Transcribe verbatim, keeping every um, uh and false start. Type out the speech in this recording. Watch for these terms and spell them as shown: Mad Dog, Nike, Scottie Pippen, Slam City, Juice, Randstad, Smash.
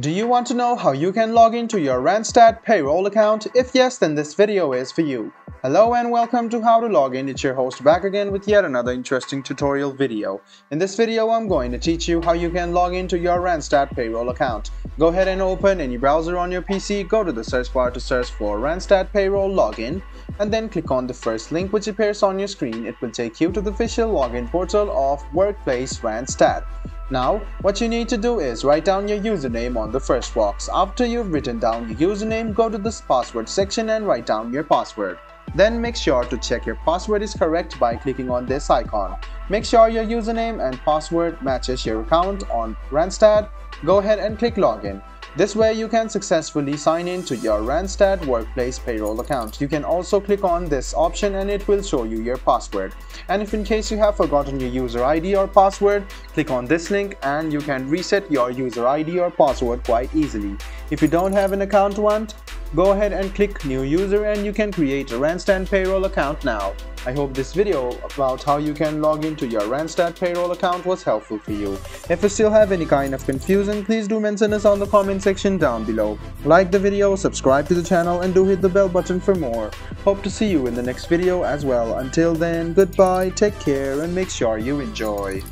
Do you want to know how you can log into your Randstad payroll account? If yes, then this video is for you. Hello and welcome to How to Log In. It's your host back again with yet another interesting tutorial video. In this video, I'm going to teach you how you can log into your Randstad payroll account. Go ahead and open any browser on your P C, go to the search bar to search for Randstad payroll login, and then click on the first link which appears on your screen. It will take you to the official login portal of Workplace Randstad. Now, what you need to do is write down your username on the first box. After you've written down your username, go to this password section and write down your password. Then make sure to check your password is correct by clicking on this icon. Make sure your username and password matches your account on Randstad. Go ahead and click login. This way you can successfully sign in to your Randstad Workplace payroll account. You can also click on this option and it will show you your password. And if in case you have forgotten your user I D or password, click on this link and you can reset your user I D or password quite easily. If you don't have an account one, go ahead and click new user and you can create a Randstad payroll account now. I hope this video about how you can log into your Randstad payroll account was helpful for you. If you still have any kind of confusion, please do mention us on the comment section down below. Like the video, subscribe to the channel and do hit the bell button for more. Hope to see you in the next video as well. Until then, goodbye, take care and make sure you enjoy.